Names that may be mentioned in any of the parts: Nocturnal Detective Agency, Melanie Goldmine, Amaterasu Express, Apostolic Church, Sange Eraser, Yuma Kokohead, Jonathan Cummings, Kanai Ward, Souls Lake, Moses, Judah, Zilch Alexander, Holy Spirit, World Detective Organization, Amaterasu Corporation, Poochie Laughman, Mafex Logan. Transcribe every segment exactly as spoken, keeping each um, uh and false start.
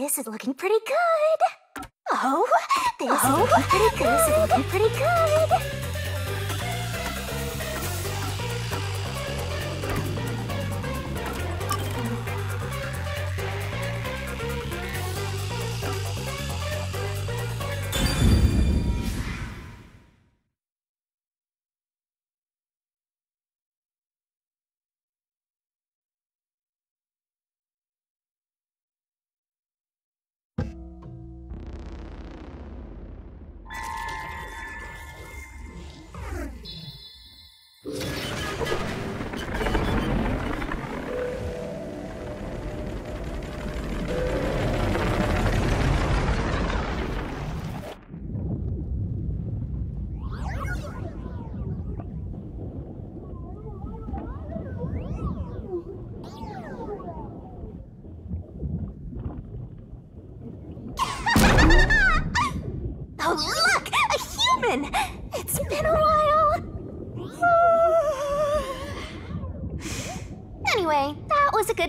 This is looking pretty good. Oh, this oh, is looking pretty good. This is looking pretty good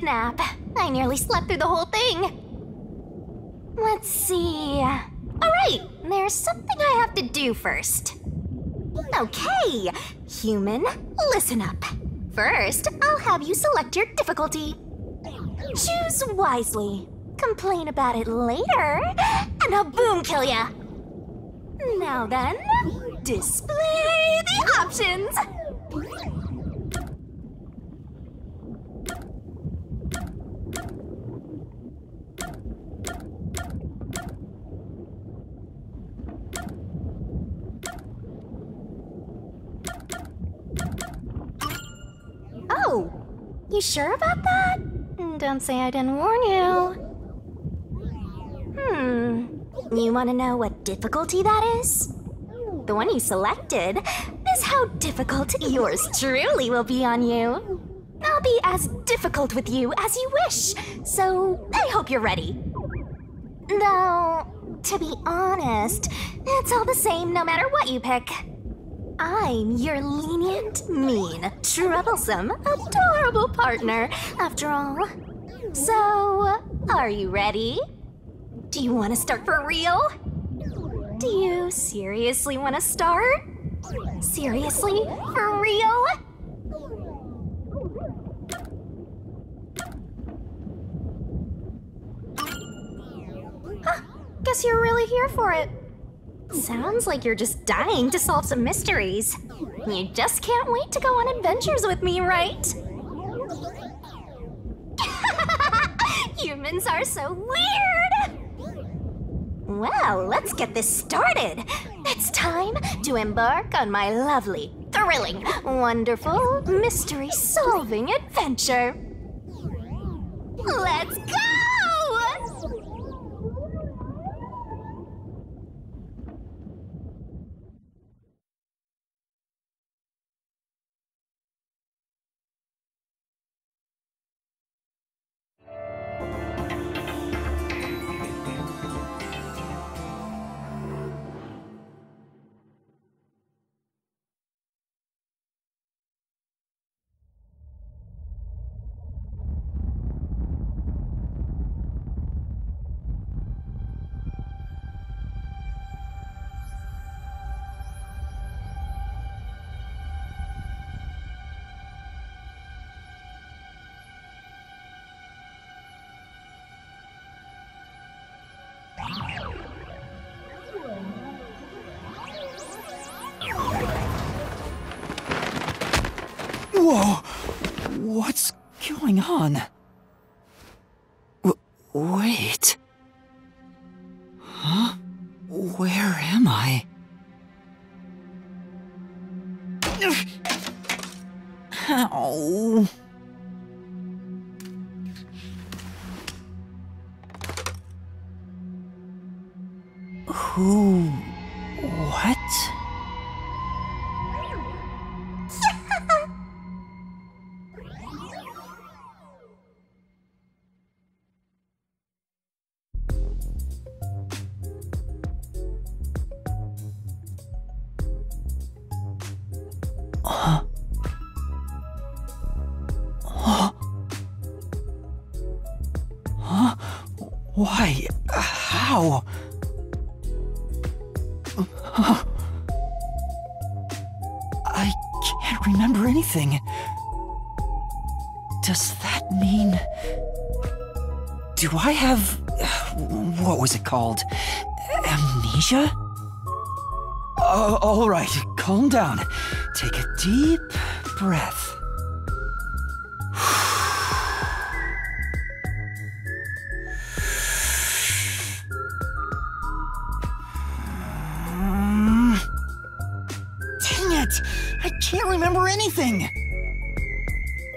nap. I nearly slept through the whole thing. Let's see. Alright, there's something I have to do first. Okay, human, listen up. First, I'll have you select your difficulty. Choose wisely. Complain about it later, and I'll boom kill ya. Now then, display the options. You sure about that? Don't say I didn't warn you. Hmm. You want to know what difficulty that is? The one you selected is how difficult yours truly will be on you. I'll be as difficult with you as you wish, so I hope you're ready. Though, to be honest, it's all the same no matter what you pick. I'm your lenient, mean, troublesome, adorable partner, after all. So, are you ready? Do you want to start for real? Do you seriously want to start? Seriously? For real? Huh, guess you're really here for it. Sounds like you're just dying to solve some mysteries. You just can't wait to go on adventures with me, right? Humans are so weird! Well, let's get this started. It's time to embark on my lovely, thrilling, wonderful, mystery-solving adventure. Let's go! Whoa! What's going on? W- wait. Huh? Where am I? Ow. Who? What? Huh? Huh? Huh? Why? How? I can't remember anything. Does that mean... Do I have... What was it called? Amnesia? Oh, all right, calm down. Take a deep breath. Anything.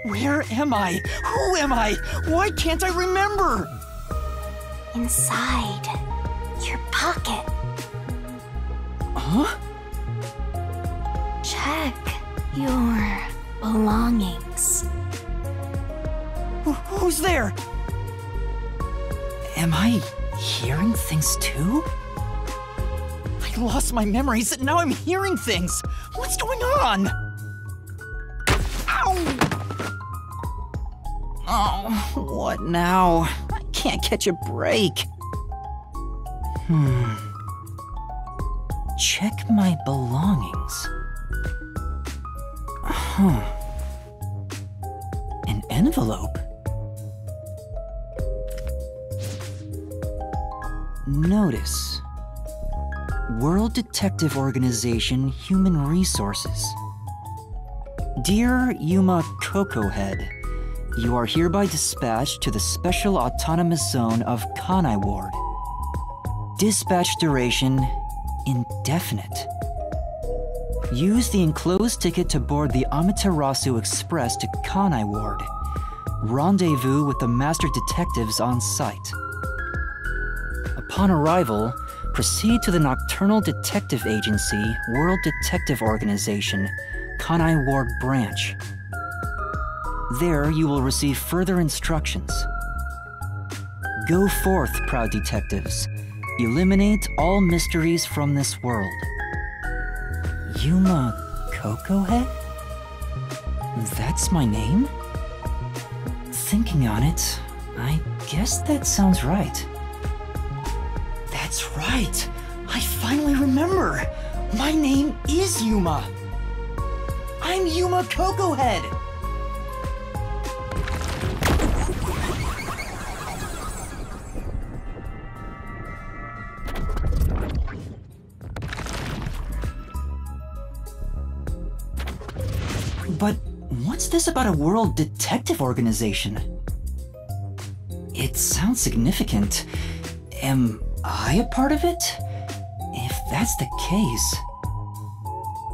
Where am I? Who am I? Why can't I remember? Inside your pocket. Huh? Check your belongings. Wh- who's there? Am I hearing things too? I lost my memories and now I'm hearing things. What's going on? Oh, what now? I can't catch a break. Hmm. Check my belongings. Huh. An envelope? Notice. World Detective Organization Human Resources. Dear Yuma Kokohead, you are hereby dispatched to the Special Autonomous Zone of Kanai Ward. Dispatch duration indefinite. Use the enclosed ticket to board the Amaterasu Express to Kanai Ward. Rendezvous with the Master Detectives on site. Upon arrival, proceed to the Nocturnal Detective Agency, World Detective Organization, Kanai Ward Branch. There, you will receive further instructions. Go forth, proud detectives. Eliminate all mysteries from this world. Yuma Kokohead? That's my name? Thinking on it, I guess that sounds right. That's right! I finally remember! My name is Yuma! I'm Yuma Kokohead! But what's this about a World Detective Organization? It sounds significant. Am I a part of it? If that's the case...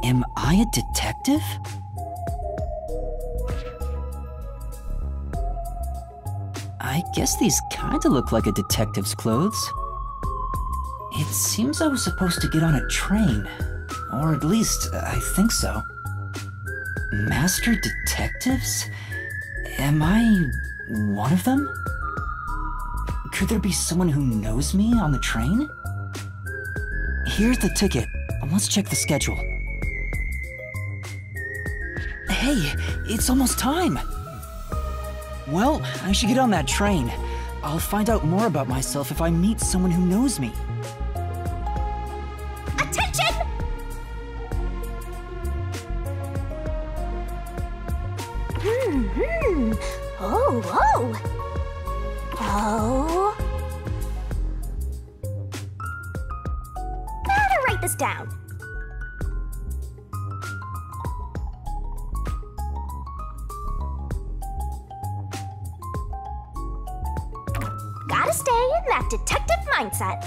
Am I a detective? I guess these kinda look like a detective's clothes. It seems I was supposed to get on a train. Or at least, I think so. Master detectives? Am I one of them? Could there be someone who knows me on the train? Here's the ticket. Let's check the schedule. Hey, it's almost time! Well, I should get on that train. I'll find out more about myself if I meet someone who knows me. Attention! Mm-hmm. Oh, oh! Oh... Better write this down. Detective mindset.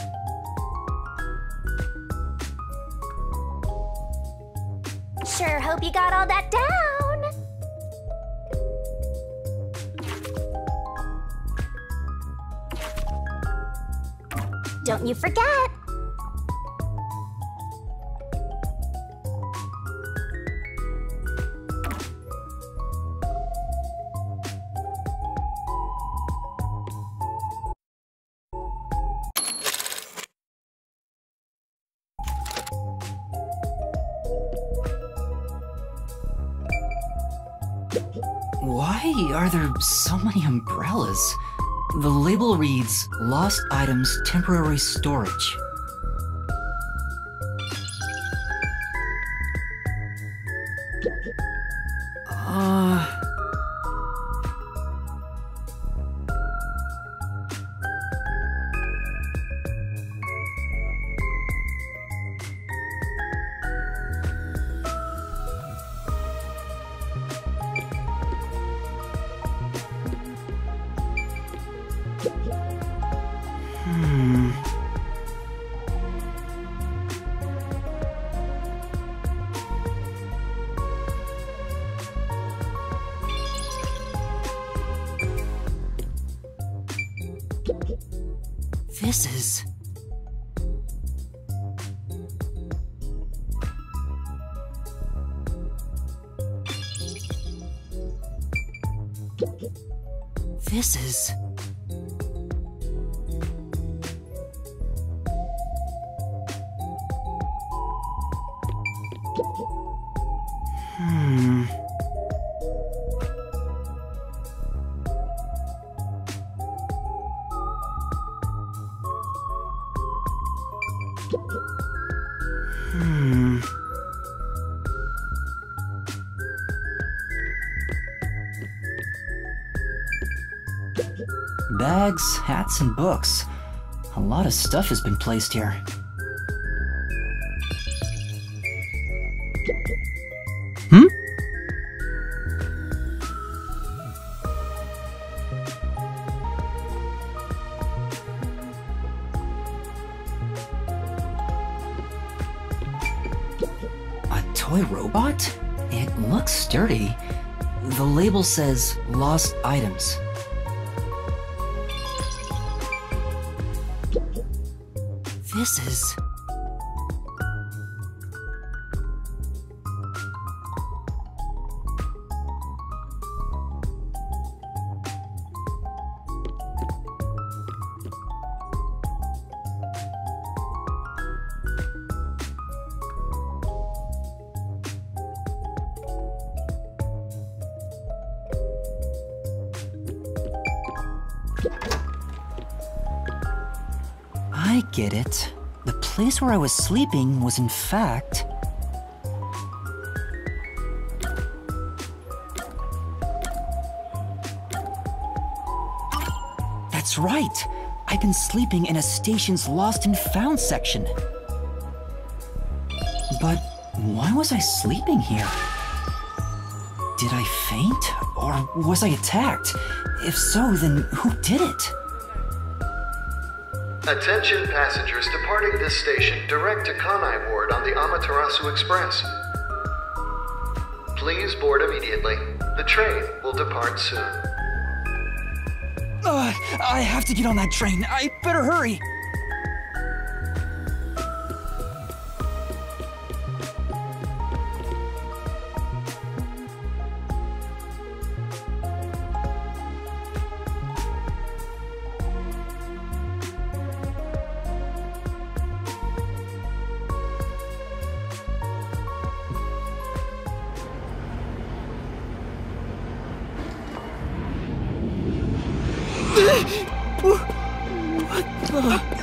Sure hope you got all that down. Don't you forget. Why are there so many umbrellas? The label reads, Lost Items Temporary Storage. Uh... This is... This is... Hmm... Hmm. Bags, hats, and books. A lot of stuff has been placed here. Hmm? Toy robot? It looks sturdy. The label says lost items. This is... I get it. The place where I was sleeping was in fact... That's right! I've been sleeping in a station's lost and found section. But why was I sleeping here? Did I faint? Or was I attacked? If so, then who did it? Attention passengers departing this station direct to Kanai Ward on the Amaterasu Express. Please board immediately. The train will depart soon. Uh, I have to get on that train. I better hurry.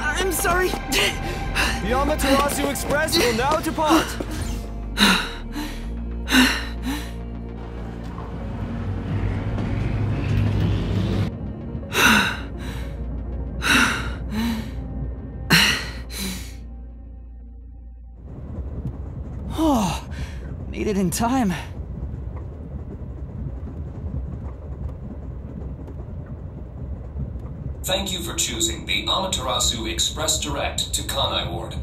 I'm sorry. The Amaterasu Express will now depart. Oh, made it in time. Thank you for choosing the Amaterasu Express Direct to Kanai Ward.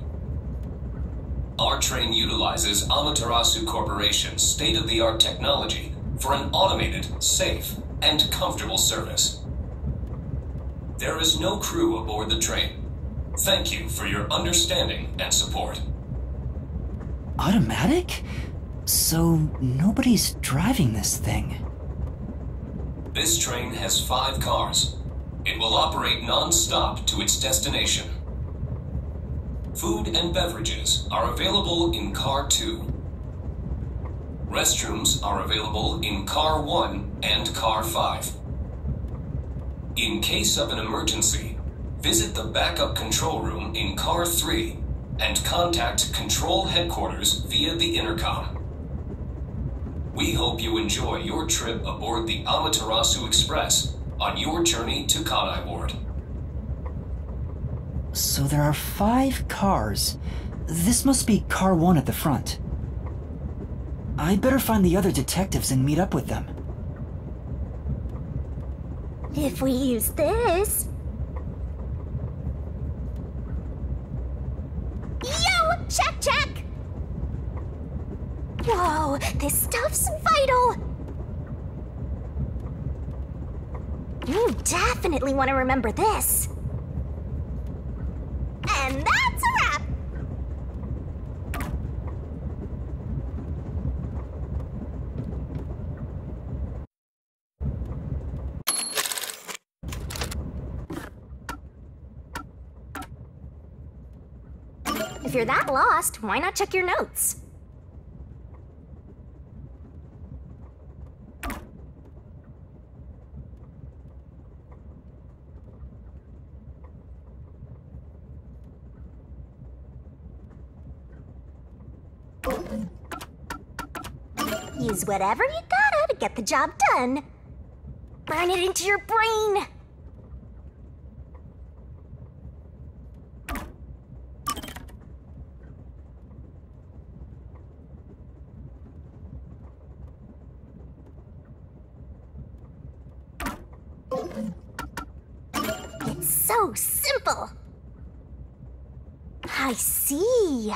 Our train utilizes Amaterasu Corporation's state-of-the-art technology for an automated, safe, and comfortable service. There is no crew aboard the train. Thank you for your understanding and support. Automatic? So nobody's driving this thing. This train has five cars. It will operate non-stop to its destination. Food and beverages are available in Car two. Restrooms are available in Car one and Car five. In case of an emergency, visit the backup control room in car three and contact control headquarters via the intercom. We hope you enjoy your trip aboard the Amaterasu Express on your journey to Kanai Ward. So there are five cars. This must be car one at the front. I better find the other detectives and meet up with them. If we use this... Yo! Check, check! Whoa, this stuff's vital! You definitely want to remember this. And that's a wrap! If you're that lost, why not check your notes? Use whatever you gotta to get the job done. Burn it into your brain! It's so simple! I see!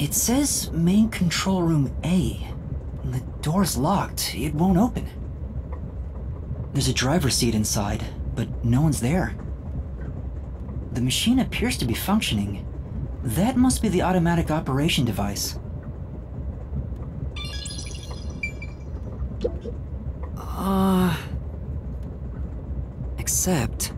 It says main control room A. The door's locked. It won't open. There's a driver's seat inside, but no one's there. The machine appears to be functioning. That must be the automatic operation device. Uh... Except...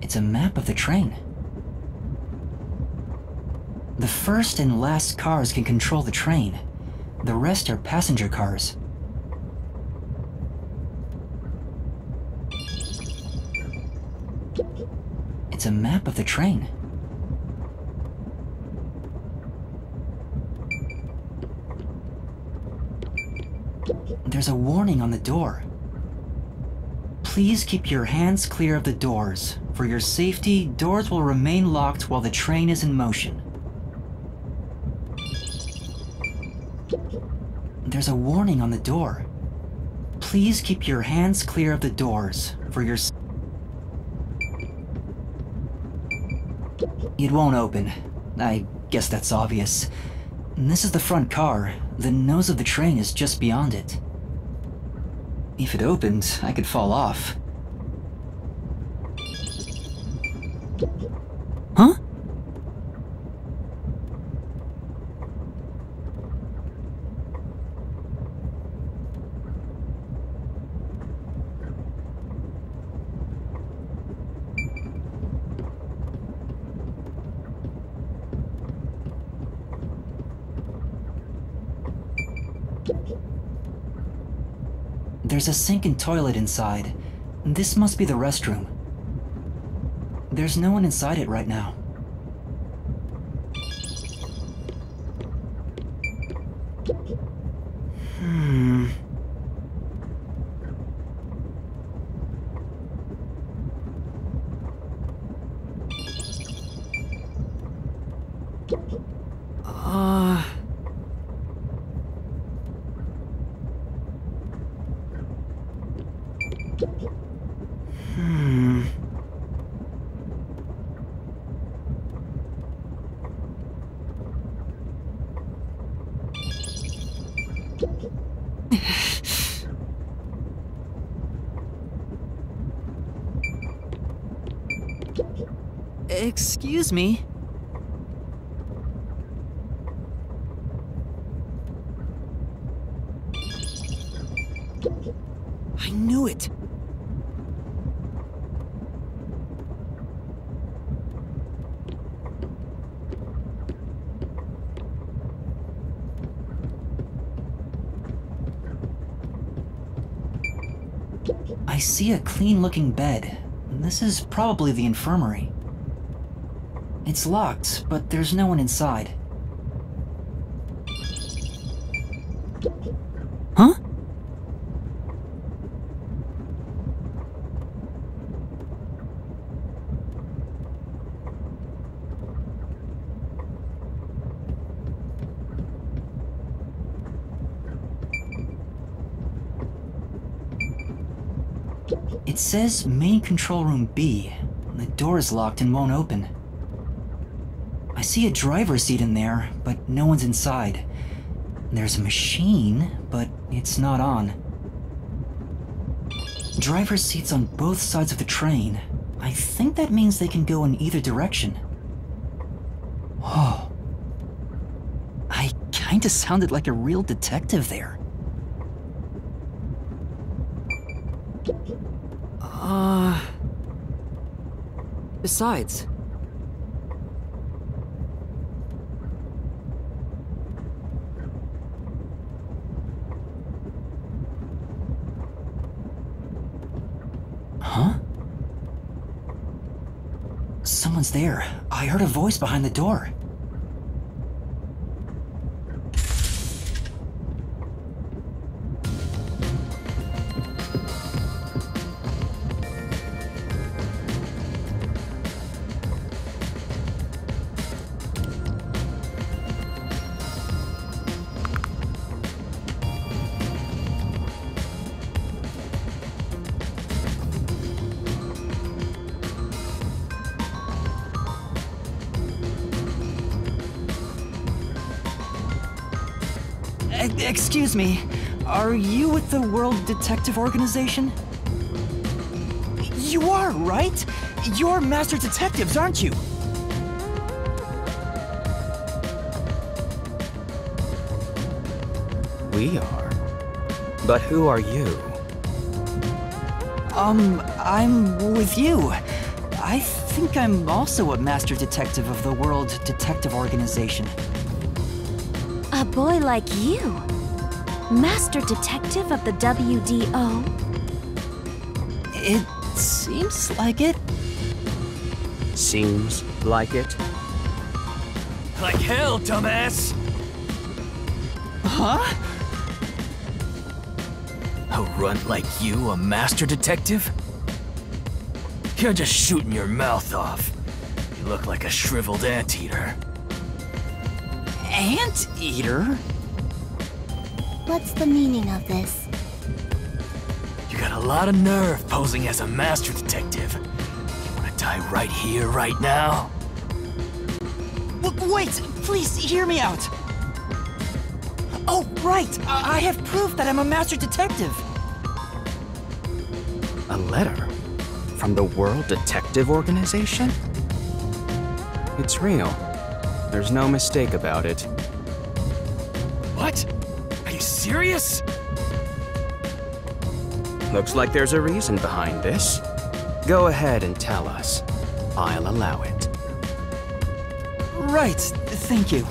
It's a map of the train. The first and last cars can control the train. The rest are passenger cars. It's a map of the train. There's a warning on the door. Please keep your hands clear of the doors. For your safety, doors will remain locked while the train is in motion. There's a warning on the door. Please keep your hands clear of the doors. For your... It won't open. I guess that's obvious. This is the front car. The nose of the train is just beyond it. If it opened, I could fall off. Huh? There's a sink and toilet inside. This must be the restroom. There's no one inside it right now. Hmm. Hmm. Excuse me. I knew it. I see a clean-looking bed. This is probably the infirmary. It's locked, but there's no one inside. Huh? It says Main Control Room B. The door is locked and won't open. I see a driver's seat in there, but no one's inside. There's a machine, but it's not on. Driver's seats on both sides of the train. I think that means they can go in either direction. Oh. I kinda sounded like a real detective there. Uh... Besides... there. I heard a voice behind the door. Excuse me, are you with the World Detective Organization? You are, right? You're master detectives, aren't you? We are. But who are you? Um, I'm with you. I think I'm also a master detective of the World Detective Organization. A boy like you? Master Detective of the W D O? It seems like it. Seems like it? Like hell, dumbass! Huh? A runt like you, a Master Detective? You're just shooting your mouth off. You look like a shriveled anteater. Anteater? What's the meaning of this? You got a lot of nerve posing as a master detective. You wanna die right here, right now? W- wait, please hear me out. Oh, right, I, I have proof that I'm a master detective. A letter? From the World Detective Organization? It's real. There's no mistake about it. What? Serious? Looks like there's a reason behind this. Go ahead and tell us. I'll allow it. Right, thank you.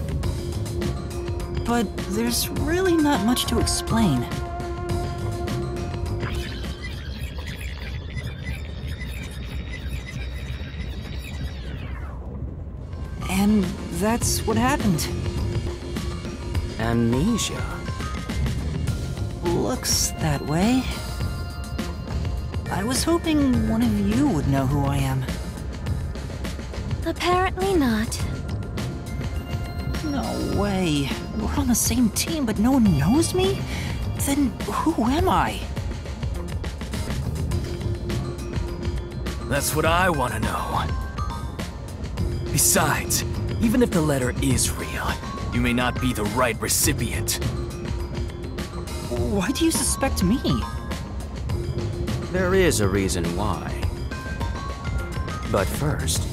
But there's really not much to explain. And that's what happened. Amnesia? Looks that way. I was hoping one of you would know who I am. Apparently not. No way. We're on the same team, but no one knows me? Then who am I? That's what I want to know. Besides, even if the letter is real, you may not be the right recipient. Why do you suspect me? There is a reason why. But first,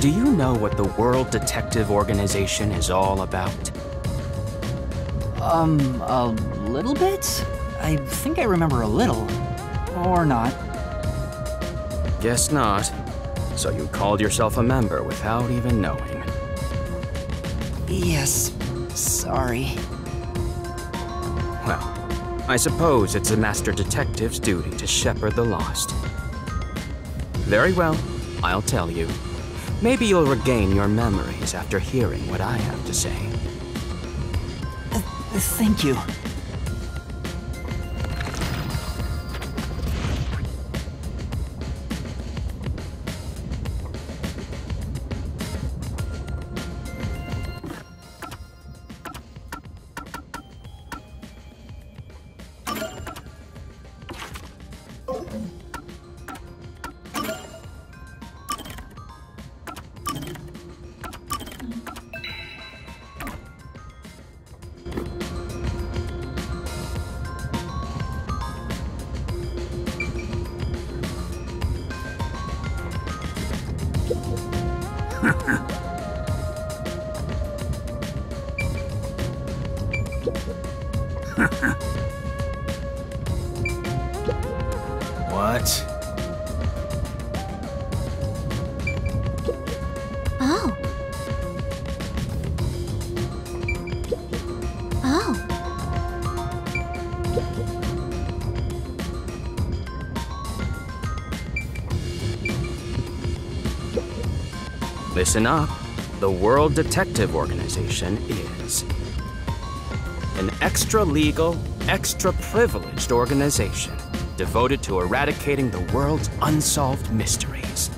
do you know what the World Detective Organization is all about? Um, a little bit? I think I remember a little. Or not. Guess not. So you called yourself a member without even knowing. Yes. Sorry. Well, I suppose it's a master detective's duty to shepherd the lost. Very well, I'll tell you. Maybe you'll regain your memories after hearing what I have to say. Uh, thank you. Listen up. The World Detective Organization is an extra-legal, extra-privileged organization devoted to eradicating the world's unsolved mysteries.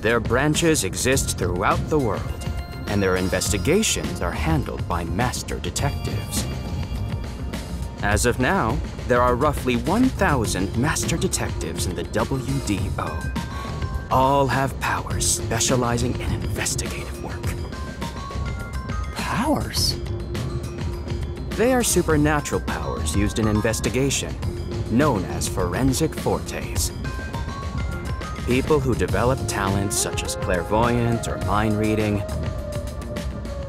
Their branches exist throughout the world, and their investigations are handled by master detectives. As of now, there are roughly one thousand master detectives in the W D O. All have powers specializing in investigative work. Powers? They are supernatural powers used in investigation, known as forensic fortes. People who develop talents such as clairvoyant or mind reading.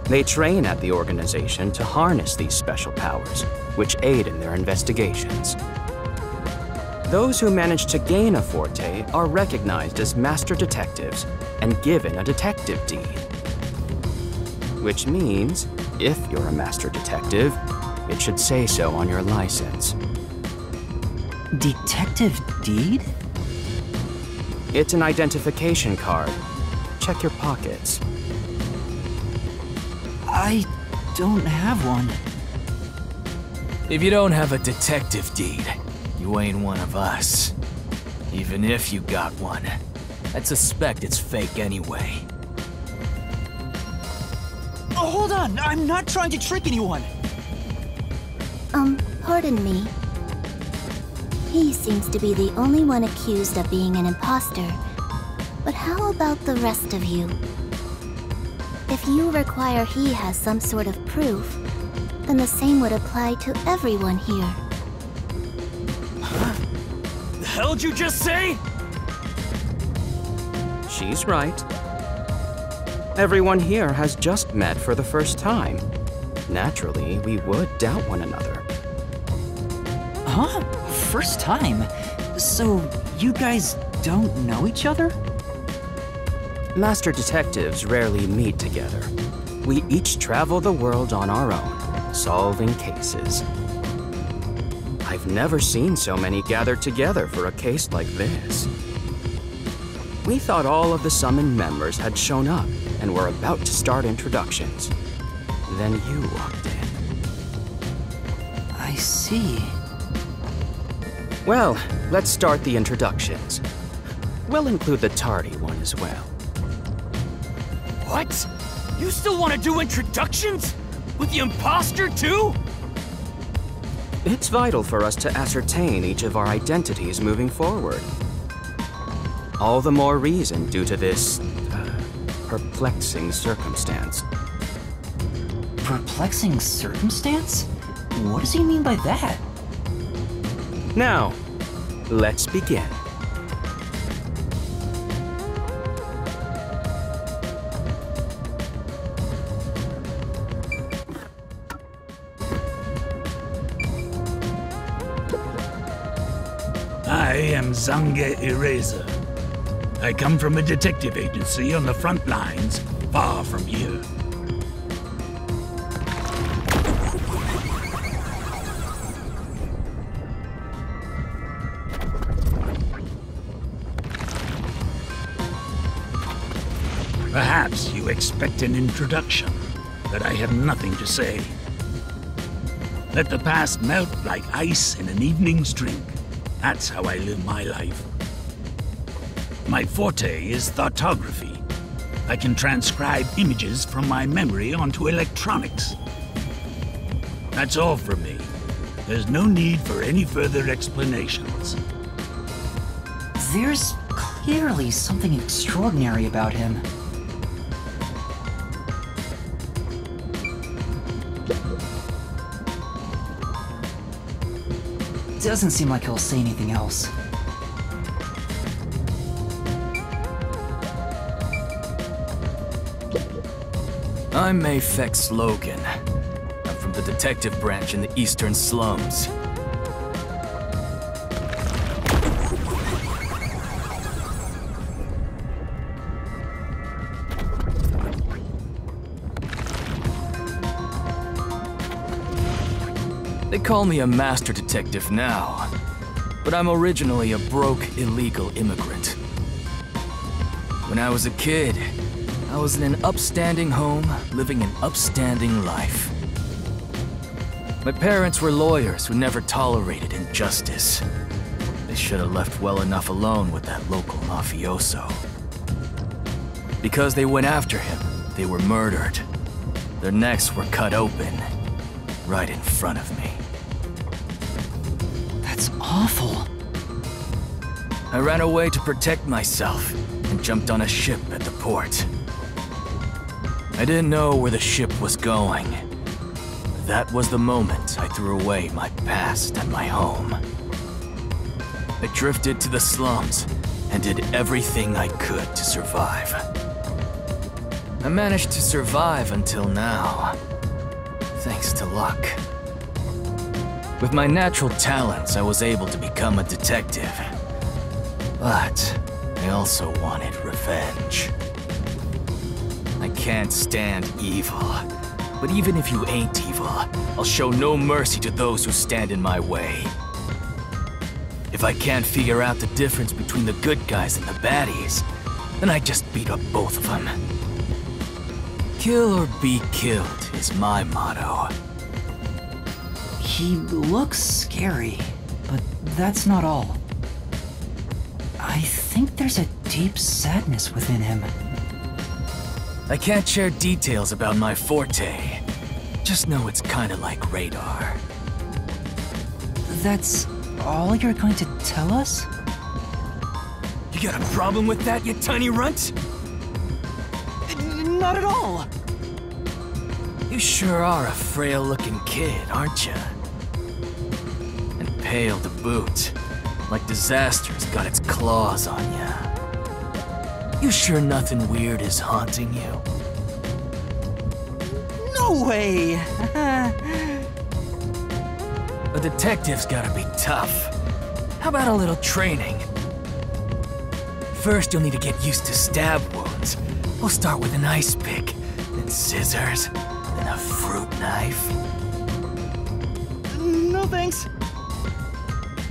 They train at the organization to harness these special powers, which aid in their investigations. Those who manage to gain a forte are recognized as master detectives and given a detective deed. Which means, if you're a master detective, it should say so on your license. Detective deed? It's an identification card. Check your pockets. I don't have one. If you don't have a detective deed, you ain't one of us. Even if you got one, I'd suspect it's fake anyway. Oh, hold on! I'm not trying to trick anyone! Um, pardon me. He seems to be the only one accused of being an imposter. But how about the rest of you? If you require he has some sort of proof, then the same would apply to everyone here. Hell'd you just say? She's right. Everyone here has just met for the first time. Naturally, we would doubt one another. Huh? First time? So, you guys don't know each other? Master detectives rarely meet together. We each travel the world on our own, solving cases. I've never seen so many gathered together for a case like this. We thought all of the summoned members had shown up and were about to start introductions. Then you walked in. I see. Well, let's start the introductions. We'll include the tardy one as well. What? You still want to do introductions? With the imposter too? It's vital for us to ascertain each of our identities moving forward. All the more reason due to this uh, perplexing circumstance. Perplexing circumstance? What does he mean by that? Now, let's begin. I am Sange Eraser. I come from a detective agency on the front lines, far from here. Perhaps you expect an introduction, but I have nothing to say. Let the past melt like ice in an evening's drink. That's how I live my life. My forte is thoughtography. I can transcribe images from my memory onto electronics. That's all from me. There's no need for any further explanations. There's clearly something extraordinary about him. Doesn't seem like he'll say anything else. I'm Mafex Logan. I'm from the detective branch in the eastern slums. They call me a master detective now, but I'm originally a broke, illegal immigrant. When I was a kid, I was in an upstanding home, living an upstanding life. My parents were lawyers who never tolerated injustice. They should have left well enough alone with that local mafioso. Because they went after him, they were murdered. Their necks were cut open, right in front of me. That's awful. I ran away to protect myself and jumped on a ship at the port. I didn't know where the ship was going. That was the moment I threw away my past and my home. I drifted to the slums and did everything I could to survive. I managed to survive until now, thanks to luck. With my natural talents, I was able to become a detective. But I also wanted revenge. I can't stand evil. But even if you ain't evil, I'll show no mercy to those who stand in my way. If I can't figure out the difference between the good guys and the baddies, then I just beat up both of them. Kill or be killed is my motto. He looks scary, but that's not all. I think there's a deep sadness within him. I can't share details about my forte. Just know it's kinda like radar. That's all you're going to tell us? You got a problem with that, you tiny runt? Not at all! You sure are a frail-looking kid, aren't you? Pale to boot, like disaster's got its claws on ya. You sure nothing weird is haunting you? No way! A detective's gotta be tough. How about a little training? First, you'll need to get used to stab wounds. We'll start with an ice pick, then scissors, then a fruit knife. No thanks.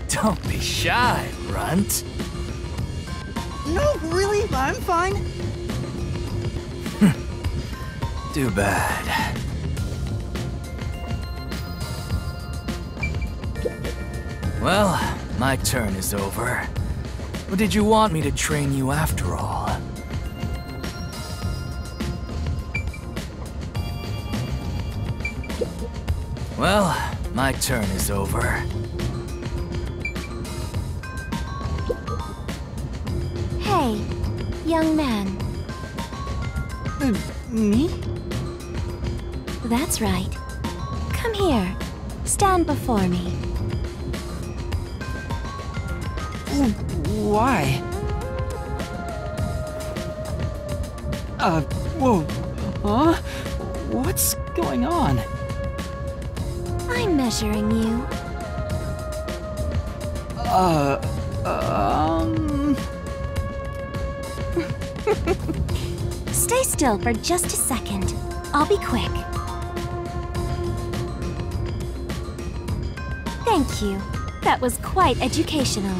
Don't be shy, runt. No, really, I'm fine. Too bad. Well, my turn is over. But did you want me to train you after all? Well, my turn is over. Hey, young man. Uh, me? That's right. Come here. Stand before me. Why? Uh, whoa. Huh? What's going on? I'm measuring you. Uh, um... Stay still for just a second. I'll be quick. Thank you. That was quite educational.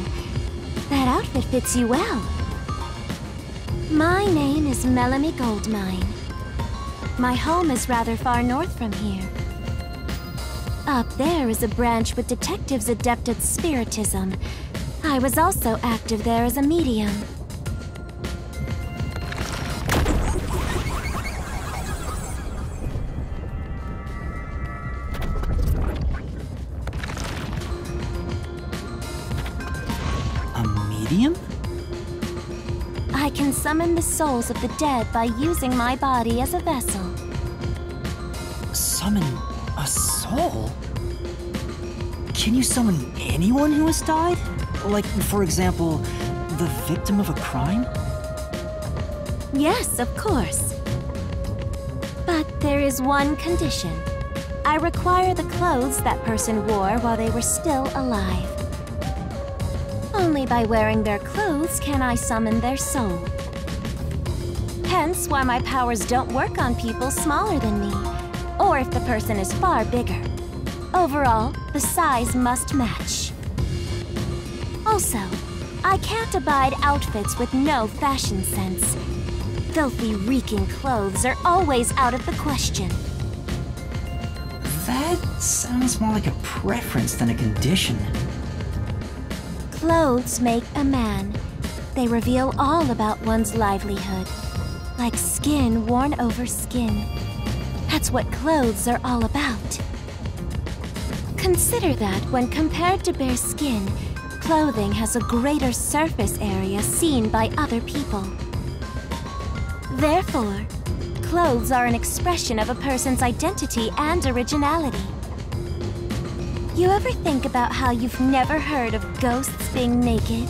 That outfit fits you well. My name is Melanie Goldmine. My home is rather far north from here. Up there is a branch with detectives adept at spiritism. I was also active there as a medium. I can summon the souls of the dead by using my body as a vessel. Summon a soul? Can you summon anyone who has died? Like, for example, the victim of a crime? Yes, of course. But there is one condition. I require the clothes that person wore while they were still alive. Only by wearing their clothes can I summon their soul. Hence why my powers don't work on people smaller than me, or if the person is far bigger. Overall, the size must match. Also, I can't abide outfits with no fashion sense. Filthy, reeking clothes are always out of the question. That sounds more like a preference than a condition. Clothes make a man. They reveal all about one's livelihood, like skin worn over skin. That's what clothes are all about. Consider that when compared to bare skin, clothing has a greater surface area seen by other people. Therefore, clothes are an expression of a person's identity and originality. You ever think about how you've never heard of ghosts being naked?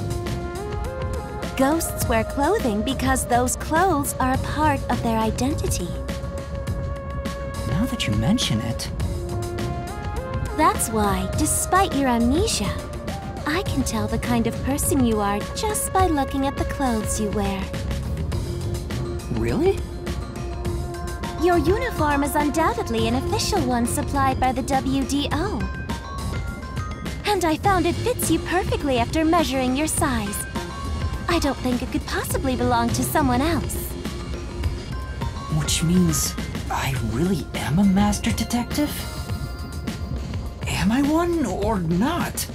Ghosts wear clothing because those clothes are a part of their identity. Now that you mention it... That's why, despite your amnesia, I can tell the kind of person you are just by looking at the clothes you wear. Really? Your uniform is undoubtedly an official one supplied by the W D O. And I found it fits you perfectly after measuring your size. I don't think it could possibly belong to someone else. Which means I really am a master detective? Am I one or not?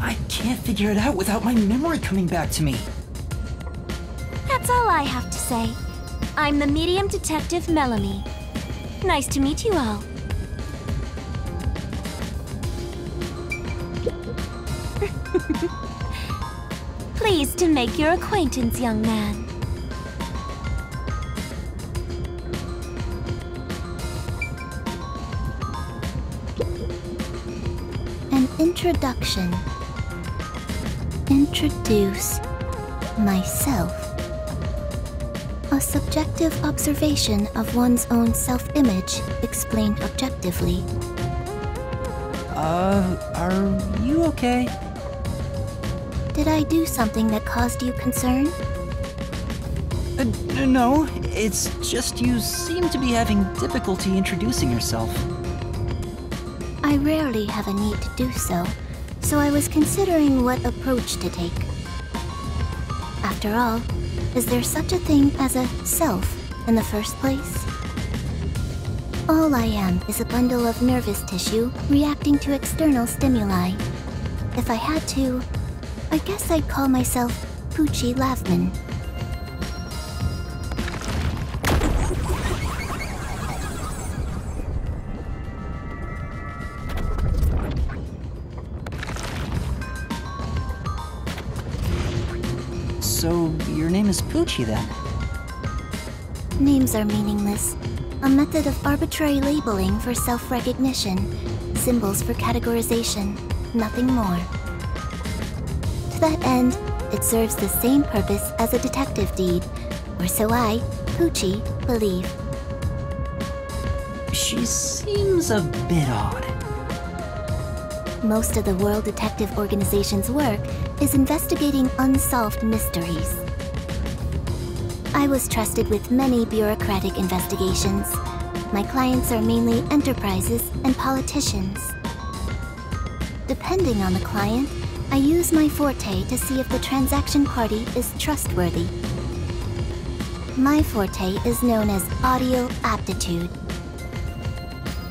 I can't figure it out without my memory coming back to me. That's all I have to say. I'm the medium detective Melanie. Nice to meet you all. Pleased to make your acquaintance, young man. An introduction. Introduce myself. A subjective observation of one's own self-image explained objectively. Uh, are you okay? Did I do something that caused you concern? Uh, no, it's just you seem to be having difficulty introducing yourself. I rarely have a need to do so, so I was considering what approach to take. After all, is there such a thing as a self in the first place? All I am is a bundle of nervous tissue reacting to external stimuli. If I had to, I guess I'd call myself Poochie Laughman. So, your name is Poochie, then? Names are meaningless. A method of arbitrary labeling for self-recognition. Symbols for categorization. Nothing more. To that end, it serves the same purpose as a detective deed. Or so I, Poochie, believe. She seems a bit odd. Most of the World Detective Organization's work is investigating unsolved mysteries. I was trusted with many bureaucratic investigations. My clients are mainly enterprises and politicians. Depending on the client, I use my forte to see if the transaction party is trustworthy. My forte is known as audio aptitude.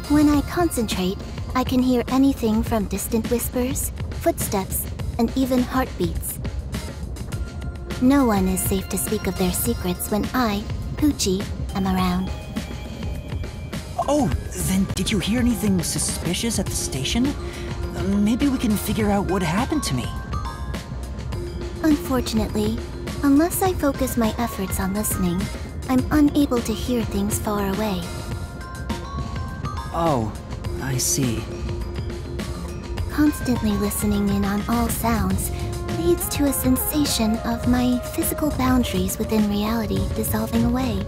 When I concentrate, I can hear anything from distant whispers, footsteps, and even heartbeats. No one is safe to speak of their secrets when I, Poochie, am around. Oh, then did you hear anything suspicious at the station? Maybe we can figure out what happened to me. Unfortunately, unless I focus my efforts on listening, I'm unable to hear things far away. Oh, I see. Constantly listening in on all sounds leads to a sensation of my physical boundaries within reality dissolving away.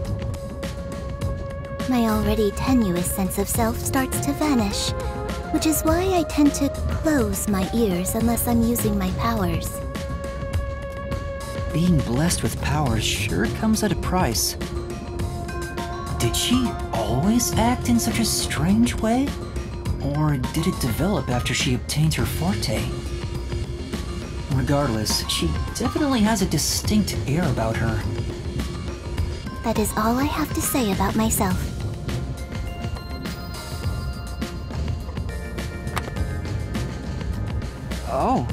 My already tenuous sense of self starts to vanish, which is why I tend to close my ears unless I'm using my powers. Being blessed with powers sure comes at a price. Did she always act in such a strange way? Or did it develop after she obtained her forte? Regardless, she definitely has a distinct air about her. That is all I have to say about myself. Oh.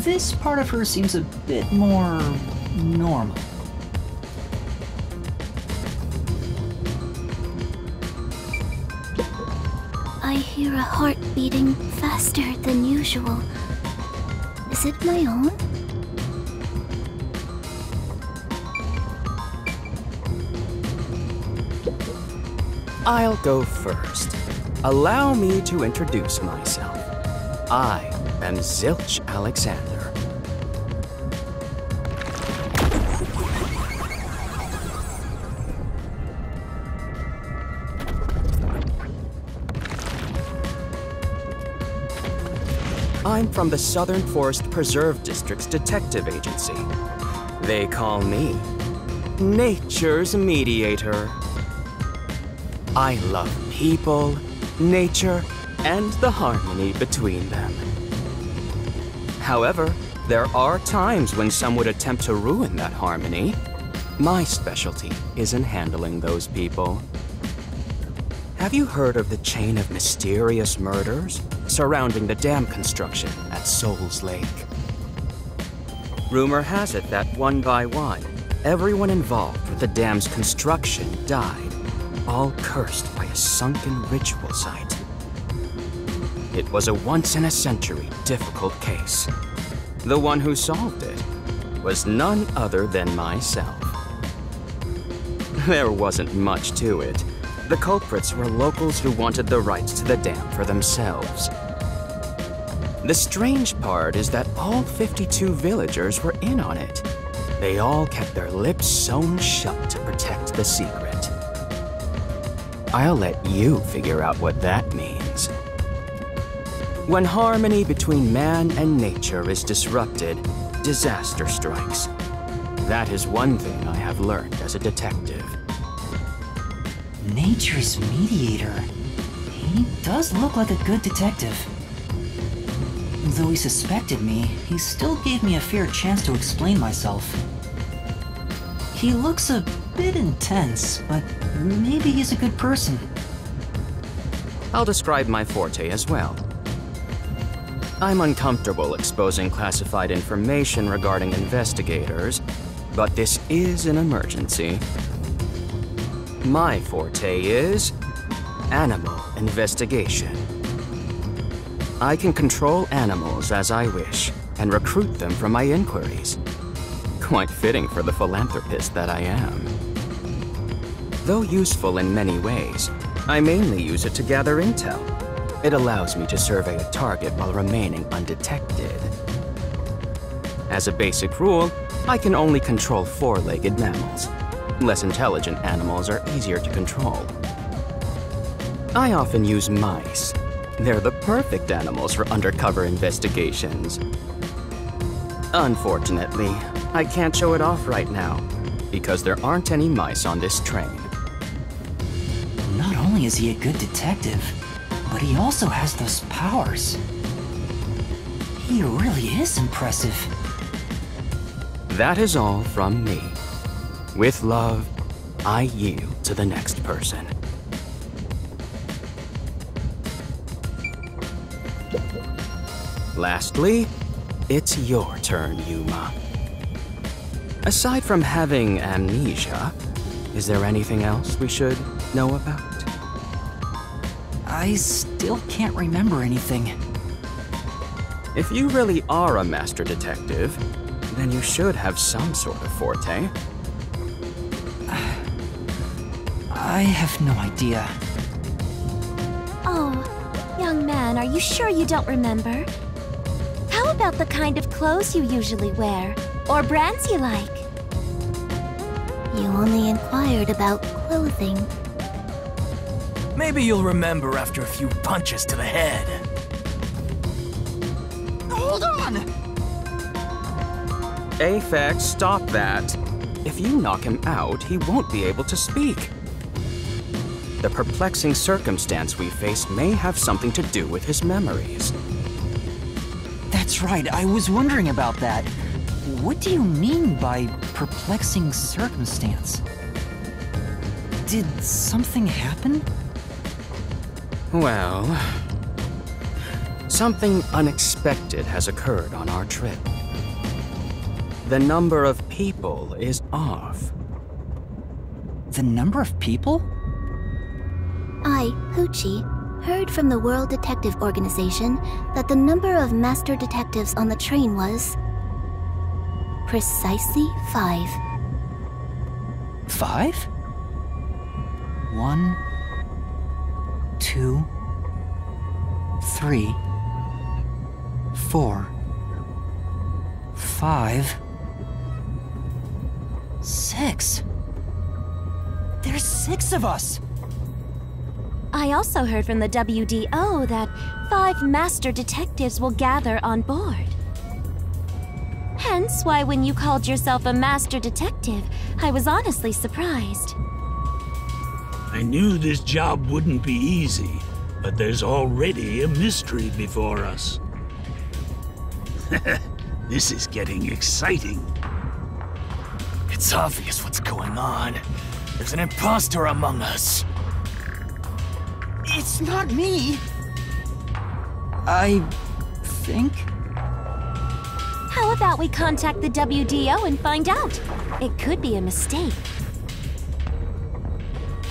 This part of her seems a bit more normal. I hear a heart beating faster than usual. Is it my own? I'll go first. Allow me to introduce myself. I am Zilch Alexander. I'm from the Southern Forest Preserve District's Detective Agency. They call me Nature's Mediator. I love people, nature, and the harmony between them. However, there are times when some would attempt to ruin that harmony. My specialty is in handling those people. Have you heard of the chain of mysterious murders surrounding the dam construction at Souls Lake? Rumor has it that one by one, everyone involved with the dam's construction died, all cursed by a sunken ritual site. It was a once-in-a-century difficult case. The one who solved it was none other than myself. There wasn't much to it. The culprits were locals who wanted the rights to the dam for themselves. The strange part is that all fifty-two villagers were in on it. They all kept their lips sewn shut to protect the secret. I'll let you figure out what that means. When harmony between man and nature is disrupted, disaster strikes. That is one thing I have learned as a detective. Nature's Mediator. He does look like a good detective. Though he suspected me, he still gave me a fair chance to explain myself. He looks a bit intense, but maybe he's a good person. I'll describe my forte as well. I'm uncomfortable exposing classified information regarding investigators, but this is an emergency. My forte is animal investigation. I can control animals as I wish and recruit them for my inquiries. Quite fitting for the philanthropist that I am. Though useful in many ways, I mainly use it to gather intel. It allows me to survey a target while remaining undetected. As a basic rule, I can only control four-legged mammals. Less intelligent animals are easier to control. I often use mice. They're the perfect animals for undercover investigations. Unfortunately, I can't show it off right now, because there aren't any mice on this train. Not only is he a good detective, but he also has those powers. He really is impressive. That is all from me. With love, I yield to the next person. Lastly, it's your turn, Yuma. Aside from having amnesia, is there anything else we should know about? I still can't remember anything. If you really are a master detective, then you should have some sort of forte. I have no idea. Oh, young man, are you sure you don't remember? How about the kind of clothes you usually wear, or brands you like? You only inquired about clothing. Maybe you'll remember after a few punches to the head. Hold on! Aphex, stop that. If you knock him out, he won't be able to speak. The perplexing circumstance we faced may have something to do with his memories. That's right, I was wondering about that. What do you mean by perplexing circumstance? Did something happen? Well, something unexpected has occurred on our trip. The number of people is off. The number of people? I, Poochie, heard from the World Detective Organization that the number of master detectives on the train was precisely five. Five? One, two, three, four, five, six. There's six of us! I also heard from the W D O that five master detectives will gather on board. Hence why when you called yourself a master detective, I was honestly surprised. I knew this job wouldn't be easy, but there's already a mystery before us. This is getting exciting. It's obvious what's going on. There's an imposter among us. It's not me! I... think? How about we contact the W D O and find out? It could be a mistake.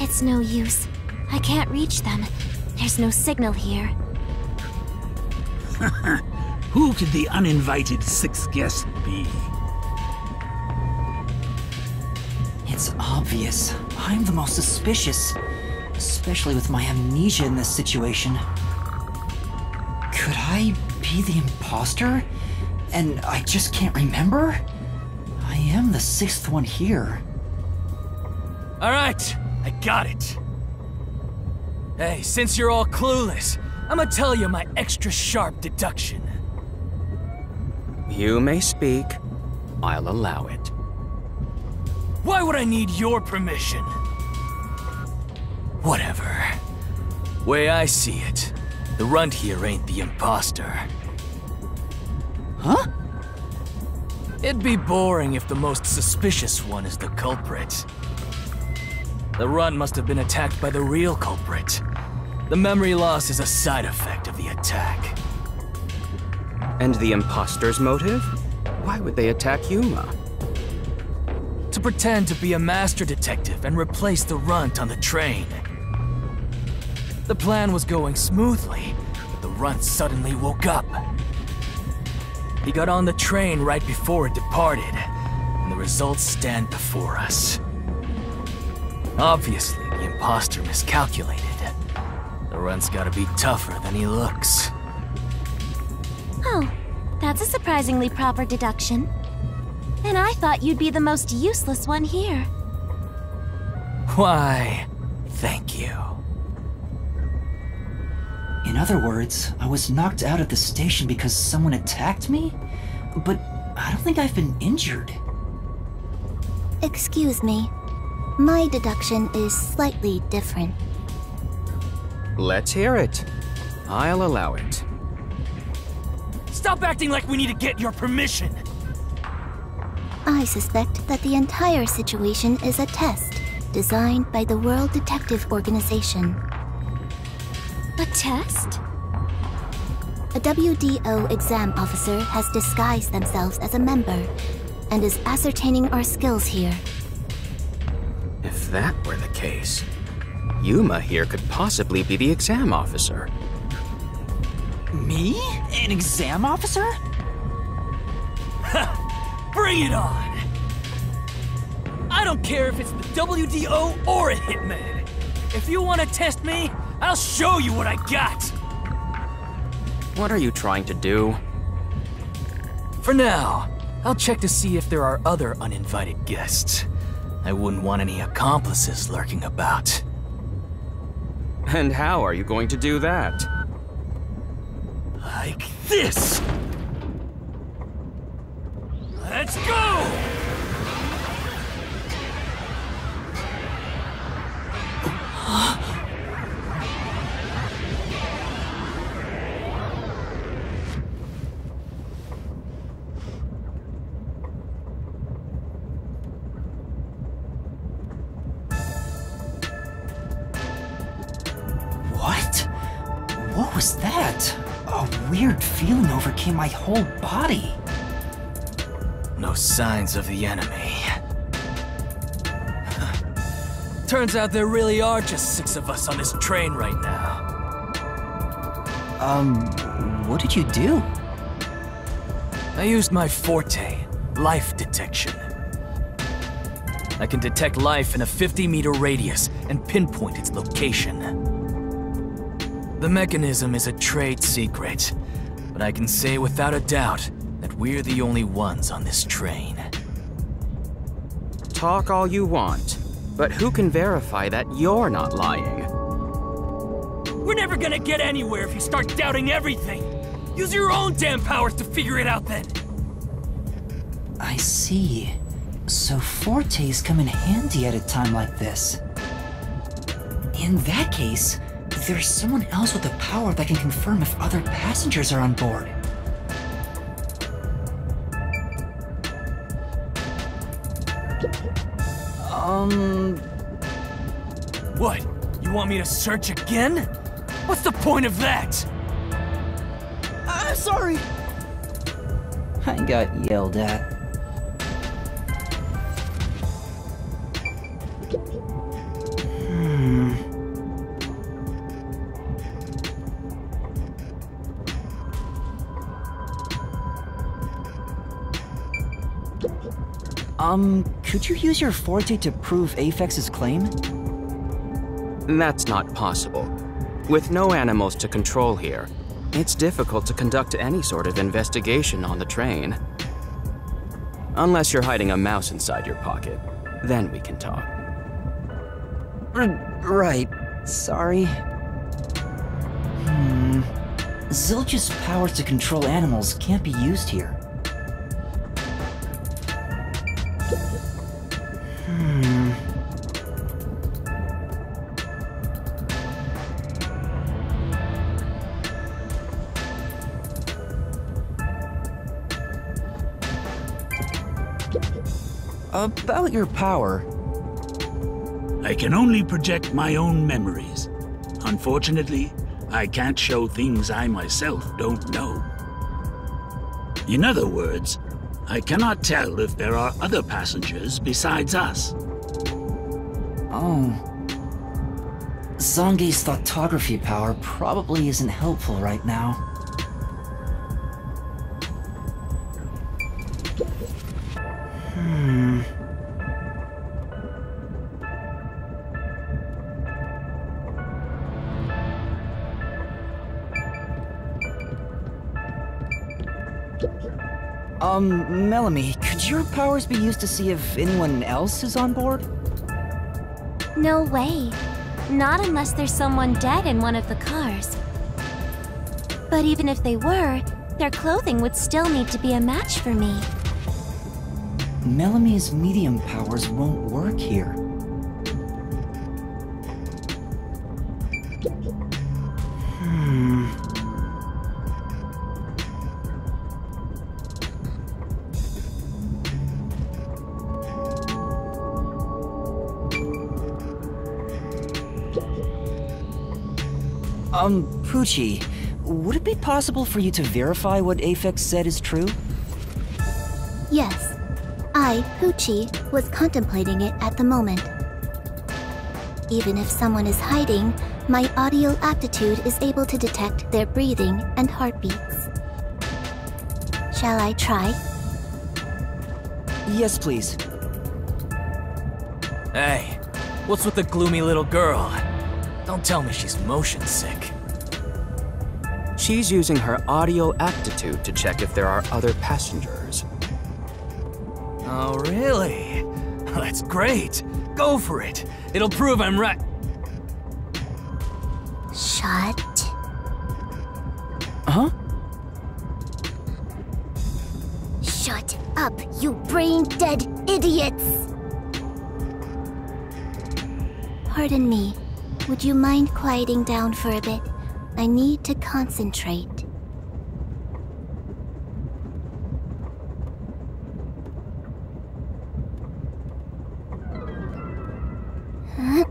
It's no use. I can't reach them. There's no signal here. Who could the uninvited sixth guest be? It's obvious. I'm the most suspicious. Especially with my amnesia in this situation. Could I be the imposter? And I just can't remember? I am the sixth one here. All right, I got it. Hey, since you're all clueless, I'm gonna tell you my extra sharp deduction. You may speak. I'll allow it. Why would I need your permission? Whatever. Way I see it, the runt here ain't the imposter. Huh? It'd be boring if the most suspicious one is the culprit. The runt must have been attacked by the real culprit. The memory loss is a side effect of the attack. And the imposter's motive? Why would they attack Yuma? To pretend to be a master detective and replace the runt on the train. The plan was going smoothly, the runt suddenly woke up. He got on the train right before it departed, and the results stand before us. Obviously, the imposter miscalculated. The runt's gotta be tougher than he looks. Oh, that's a surprisingly proper deduction. And I thought you'd be the most useless one here. Why, thank you. In other words, I was knocked out of the station because someone attacked me? But I don't think I've been injured. Excuse me. My deduction is slightly different. Let's hear it. I'll allow it. Stop acting like we need to get your permission! I suspect that the entire situation is a test designed by the World Detective Organization. A test? A W D O exam officer has disguised themselves as a member and is ascertaining our skills here. If that were the case, Yuma here could possibly be the exam officer. Me? An exam officer? Ha! Bring it on! I don't care if it's the W D O or a hitman. If you want to test me, I'll show you what I got! What are you trying to do? For now, I'll check to see if there are other uninvited guests. I wouldn't want any accomplices lurking about. And how are you going to do that? Like this! Let's go! What? What was that? A weird feeling overcame my whole body. No signs of the enemy. Turns out there really are just six of us on this train right now. Um, what did you do? I used my forte, life detection. I can detect life in a fifty meter radius and pinpoint its location. The mechanism is a trade secret, but I can say without a doubt that we're the only ones on this train. Talk all you want, but who can verify that you're not lying? We're never gonna get anywhere if you start doubting everything! Use your own damn powers to figure it out then! I see. So fortes come in handy at a time like this. In that case, there's someone else with the power that can confirm if other passengers are on board. Um... What? You want me to search again? What's the point of that? I'm sorry! I got yelled at. Um, could you use your forte to prove Apex's claim? That's not possible. With no animals to control here, it's difficult to conduct any sort of investigation on the train. Unless you're hiding a mouse inside your pocket, then we can talk. R- right. Sorry. Hmm. Zilch's powers to control animals can't be used here. About your power. I can only project my own memories. Unfortunately, I can't show things I myself don't know. In other words, I cannot tell if there are other passengers besides us. Oh. Sange's thoughtography power probably isn't helpful right now. Hmm. Um, Melanie, could your powers be used to see if anyone else is on board? No way. Not unless there's someone dead in one of the cars. But even if they were, their clothing would still need to be a match for me. Melanie's medium powers won't work here. Hmm... Um, Poochie, would it be possible for you to verify what Aphex said is true? Yes. I, Poochie, was contemplating it at the moment. Even if someone is hiding, my audio aptitude is able to detect their breathing and heartbeats. Shall I try? Yes, please. Hey, what's with the gloomy little girl? Don't tell me she's motion sick. She's using her audio aptitude to check if there are other passengers. Oh, really? That's great. Go for it. It'll prove I'm right. Shut. Huh? Shut up, you brain-dead idiots! Pardon me. Would you mind quieting down for a bit? I need to concentrate. Huh?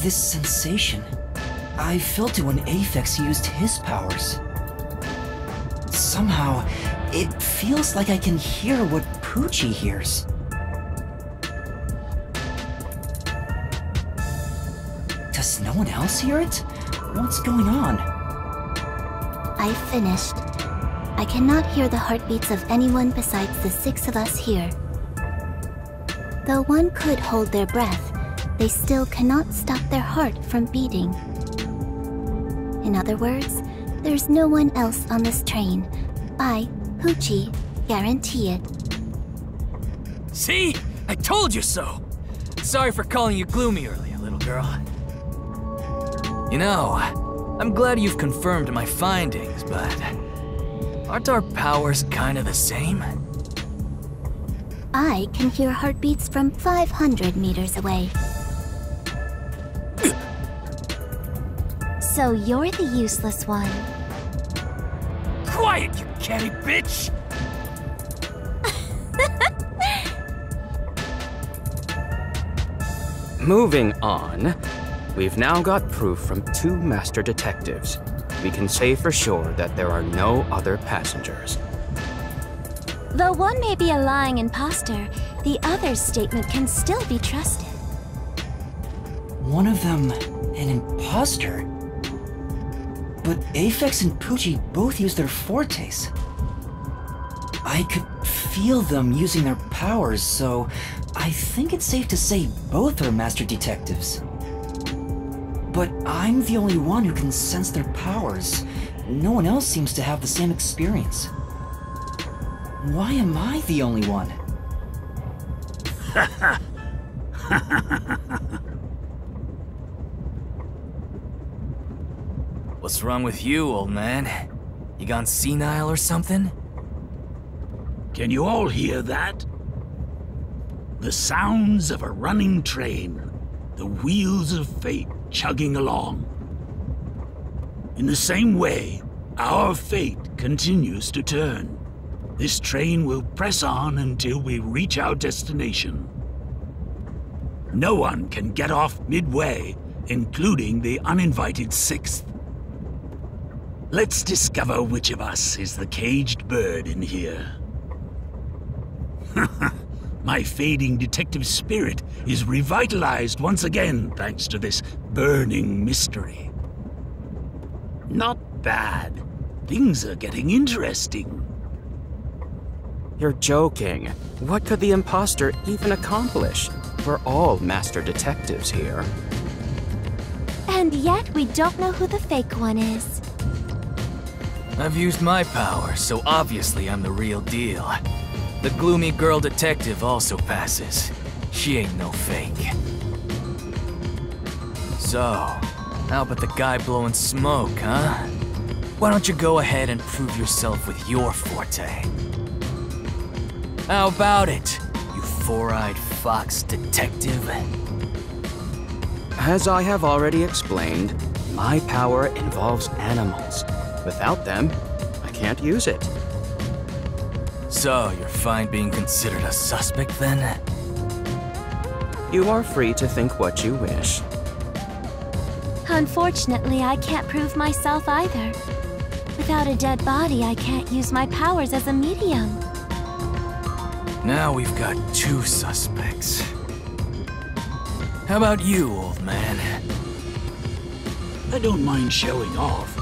This sensation, I felt it when Aphex used his powers. Somehow, it feels like I can hear what Poochie hears. Does no one else hear it? What's going on? I finished. I cannot hear the heartbeats of anyone besides the six of us here. Though one could hold their breath, they still cannot stop their heart from beating. In other words, there's no one else on this train. I, Poochie, guarantee it. See? I told you so! Sorry for calling you gloomy earlier, little girl. You know, I'm glad you've confirmed my findings, but... aren't our powers kinda the same? I can hear heartbeats from five hundred meters away. So you're the useless one. Quiet, you catty bitch! Moving on, we've now got proof from two master detectives. We can say for sure that there are no other passengers. Though one may be a lying imposter, the other's statement can still be trusted. One of them, an imposter? But Aphex and Poochie both use their fortes. I could feel them using their powers, so I think it's safe to say both are master detectives. But I'm the only one who can sense their powers. No one else seems to have the same experience. Why am I the only one? What's wrong with you, old man? You gone senile or something? Can you all hear that? The sounds of a running train, the wheels of fate, chugging along. In the same way, our fate continues to turn. This train will press on until we reach our destination. No one can get off midway, including the uninvited sixth. Let's discover which of us is the caged bird in here. My fading detective spirit is revitalized once again thanks to this burning mystery. Not bad. Things are getting interesting. You're joking. What could the imposter even accomplish? We're all master detectives here. And yet we don't know who the fake one is. I've used my power, so obviously I'm the real deal. The gloomy girl detective also passes. She ain't no fake. So, how about the guy blowing smoke, huh? Why don't you go ahead and prove yourself with your forte? How about it, you four-eyed fox detective? As I have already explained, my power involves animals. Without them, I can't use it. So, you're fine being considered a suspect, then? You are free to think what you wish. Unfortunately, I can't prove myself either. Without a dead body, I can't use my powers as a medium. Now we've got two suspects. How about you, old man? I don't mind showing off,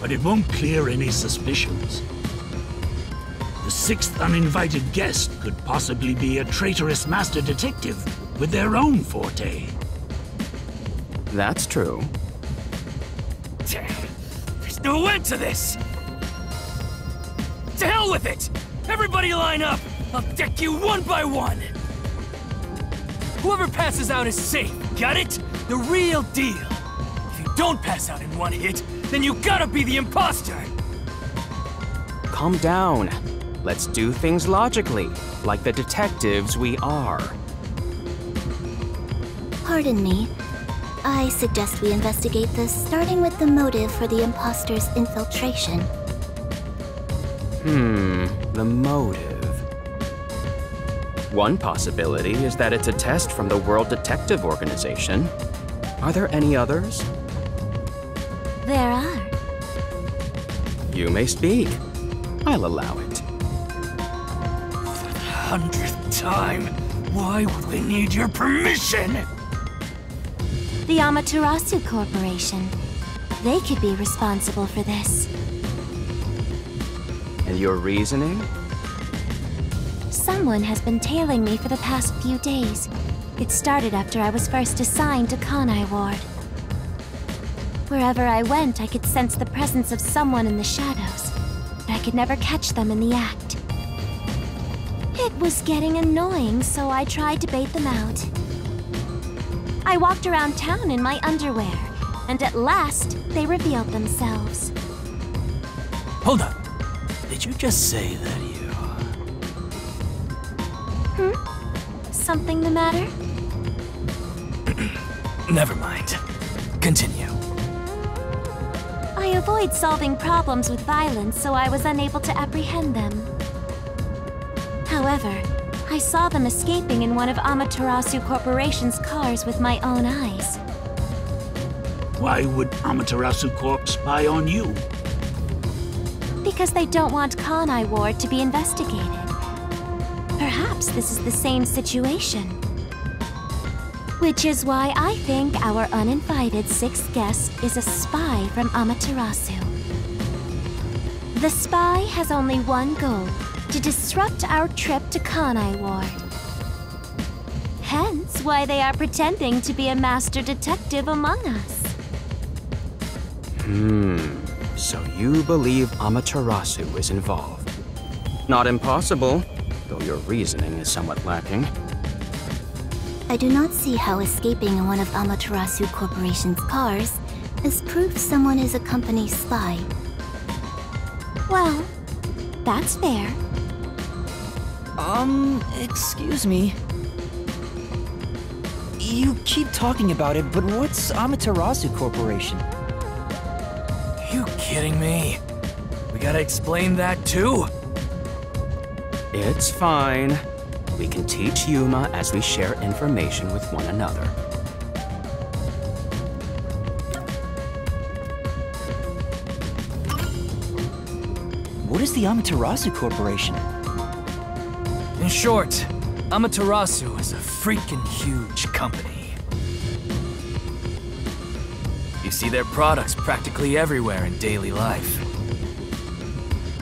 but it won't clear any suspicions. The sixth uninvited guest could possibly be a traitorous master detective with their own forte. That's true. There's no end to this! To hell with it! Everybody line up! I'll deck you one by one! Whoever passes out is safe, got it? The real deal! If you don't pass out in one hit, then you gotta be the imposter! Calm down. Let's do things logically, like the detectives we are. Pardon me. I suggest we investigate this, starting with the motive for the imposter's infiltration. Hmm, the motive. One possibility is that it's a test from the World Detective Organization. Are there any others? There are. You may speak. I'll allow it. For the hundredth time, why would we need your permission? The Amaterasu Corporation. They could be responsible for this. And your reasoning? Someone has been tailing me for the past few days. It started after I was first assigned to Kanai Ward. Wherever I went, I could sense the presence of someone in the shadows, but I could never catch them in the act. It was getting annoying, so I tried to bait them out. I walked around town in my underwear, and at last, they revealed themselves. Hold up. Did you just say that you... Hmm? Something the matter? Never mind. Continue. I avoid solving problems with violence, so I was unable to apprehend them. However, I saw them escaping in one of Amaterasu Corporation's cars with my own eyes. Why would Amaterasu Corp spy on you? Because they don't want Kanai Ward to be investigated. Perhaps this is the same situation. Which is why I think our uninvited sixth guest is a spy from Amaterasu. The spy has only one goal: to disrupt our trip to Kanai Ward. Hence why they are pretending to be a master detective among us. Hmm. So you believe Amaterasu is involved? Not impossible. Though your reasoning is somewhat lacking. I do not see how escaping in one of Amaterasu Corporation's cars is proof someone is a company spy. Well, that's fair. Um, excuse me. You keep talking about it, but what's Amaterasu Corporation? You kidding me? We gotta explain that too? It's fine. We can teach Yuma as we share information with one another. What is the Amaterasu Corporation? In short, Amaterasu is a freaking huge company. You see their products practically everywhere in daily life.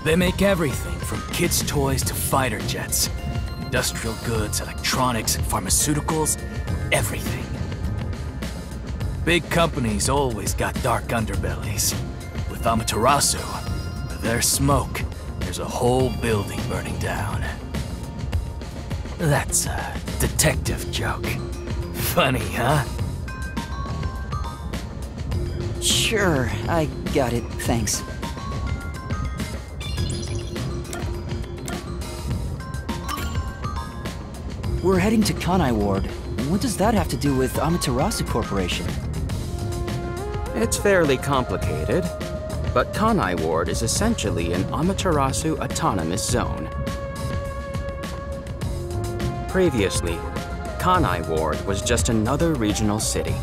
They make everything from kids' toys to fighter jets, industrial goods, electronics, pharmaceuticals, everything. Big companies always got dark underbellies. With Amaterasu, with their smoke, there's a whole building burning down. That's a detective joke. Funny, huh? Sure, I got it, thanks. We're heading to Kanai Ward. What does that have to do with Amaterasu Corporation? It's fairly complicated, but Kanai Ward is essentially an Amaterasu autonomous zone. Previously, Kanai Ward was just another regional city.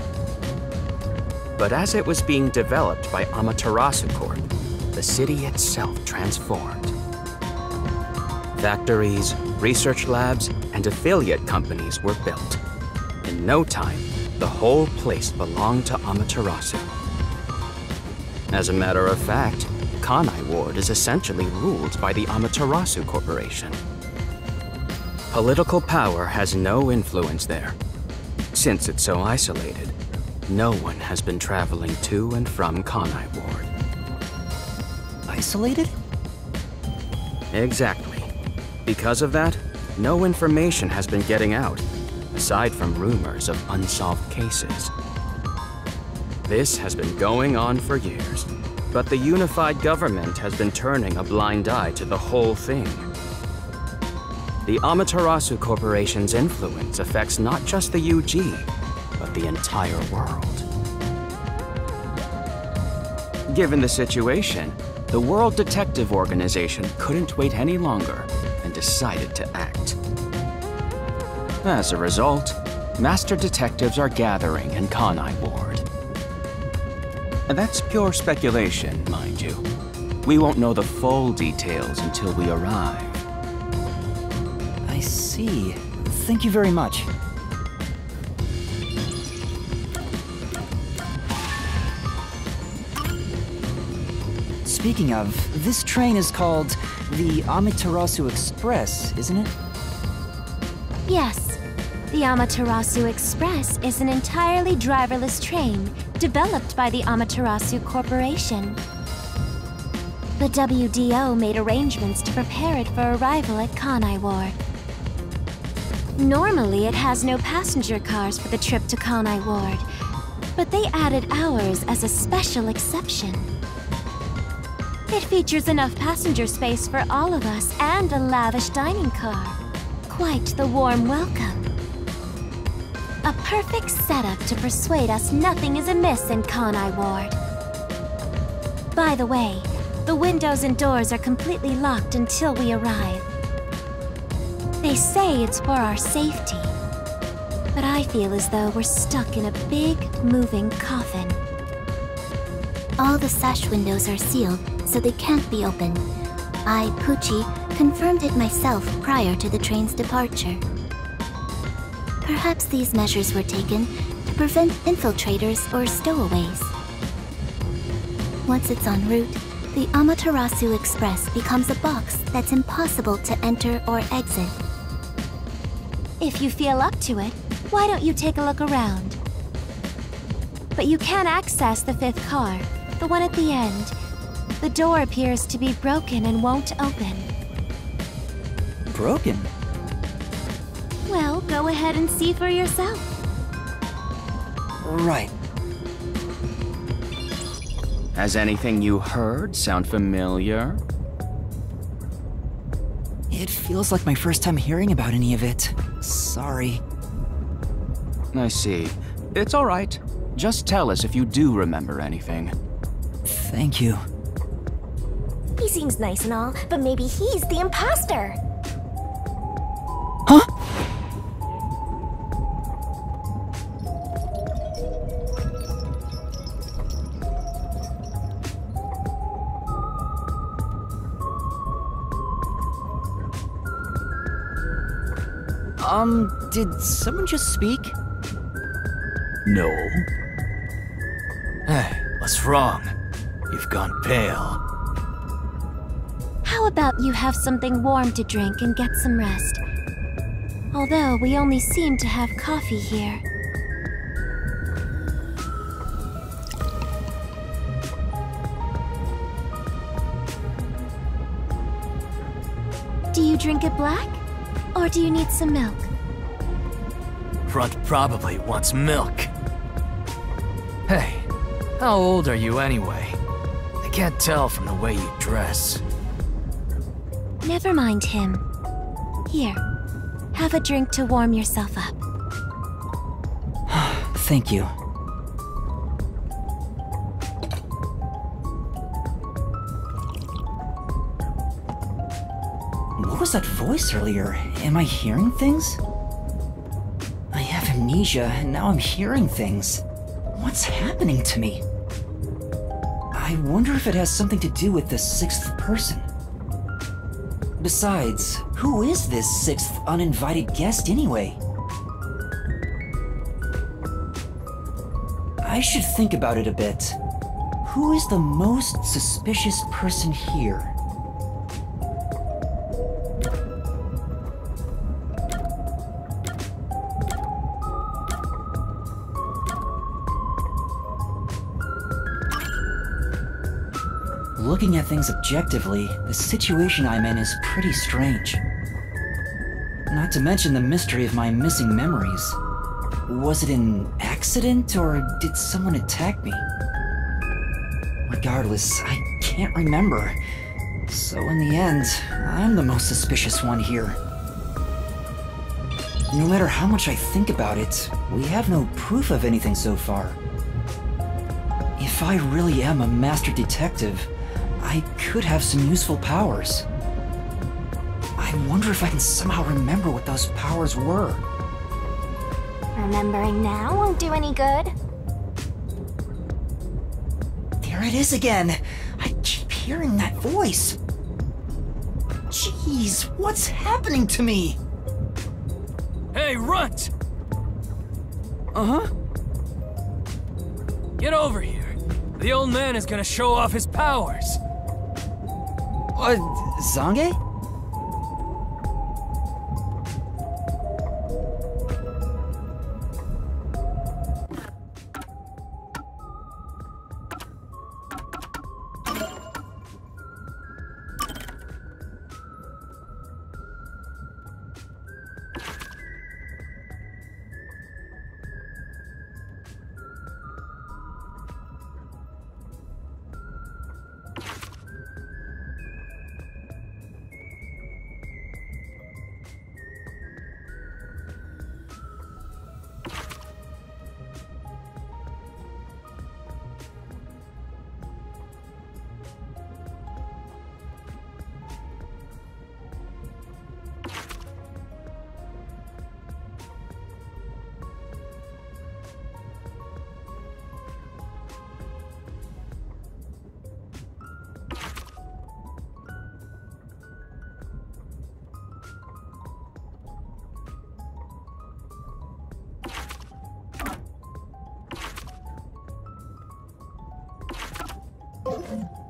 But as it was being developed by Amaterasu Corp, the city itself transformed. Factories, research labs, and affiliate companies were built. In no time, the whole place belonged to Amaterasu. As a matter of fact, Kanai Ward is essentially ruled by the Amaterasu Corporation. Political power has no influence there. Since it's so isolated, no one has been traveling to and from Kanai Ward. Isolated? Exactly. Because of that, no information has been getting out, aside from rumors of unsolved cases. This has been going on for years, but the unified government has been turning a blind eye to the whole thing. The Amaterasu Corporation's influence affects not just the U G, but the entire world. Given the situation, the World Detective Organization couldn't wait any longer and decided to act. As a result, master detectives are gathering in Kanai Ward. And that's pure speculation, mind you. We won't know the full details until we arrive. I see. Thank you very much. Speaking of, this train is called the Amaterasu Express, isn't it? Yes. The Amaterasu Express is an entirely driverless train developed by the Amaterasu Corporation. The W D O made arrangements to prepare it for arrival at Kanai Ward. Normally, it has no passenger cars for the trip to Kanai Ward, but they added ours as a special exception. It features enough passenger space for all of us and a lavish dining car. Quite the warm welcome. A perfect setup to persuade us nothing is amiss in Kanai Ward. By the way, the windows and doors are completely locked until we arrive. They say it's for our safety, but I feel as though we're stuck in a big, moving coffin. All the sash windows are sealed, so they can't be opened. I, Poochie, confirmed it myself prior to the train's departure. Perhaps these measures were taken to prevent infiltrators or stowaways. Once it's en route, the Amaterasu Express becomes a box that's impossible to enter or exit. If you feel up to it, why don't you take a look around? But you can access the fifth car, the one at the end. The door appears to be broken and won't open. Broken? Well, go ahead and see for yourself. Right. Has anything you heard sound familiar? It feels like my first time hearing about any of it. Sorry. I see. It's all right. Just tell us if you do remember anything. Thank you. He seems nice and all, but maybe he's the imposter. Huh? Um, did someone just speak? No. What's wrong? You've gone pale. How about you have something warm to drink and get some rest? Although we only seem to have coffee here. Do you drink it black? Or do you need some milk? Runt probably wants milk. Hey, how old are you anyway? I can't tell from the way you dress. Never mind him. Here, have a drink to warm yourself up. Thank you. What was that voice earlier? Am I hearing things? I have amnesia, and now I'm hearing things. What's happening to me? I wonder if it has something to do with the sixth person. Besides, who is this sixth uninvited guest anyway? I should think about it a bit. Who is the most suspicious person here? Looking at things objectively, the situation I'm in is pretty strange. Not to mention the mystery of my missing memories. Was it an accident, or did someone attack me? Regardless, I can't remember. So in the end, I'm the most suspicious one here. No matter how much I think about it, we have no proof of anything so far. If I really am a master detective, I could have some useful powers. I wonder if I can somehow remember what those powers were. Remembering now won't do any good. There it is again. I keep hearing that voice. Jeez, what's happening to me? Hey, Runt! Uh-huh. Get over here. The old man is gonna show off his powers. Uh, Sange? Mm-hmm.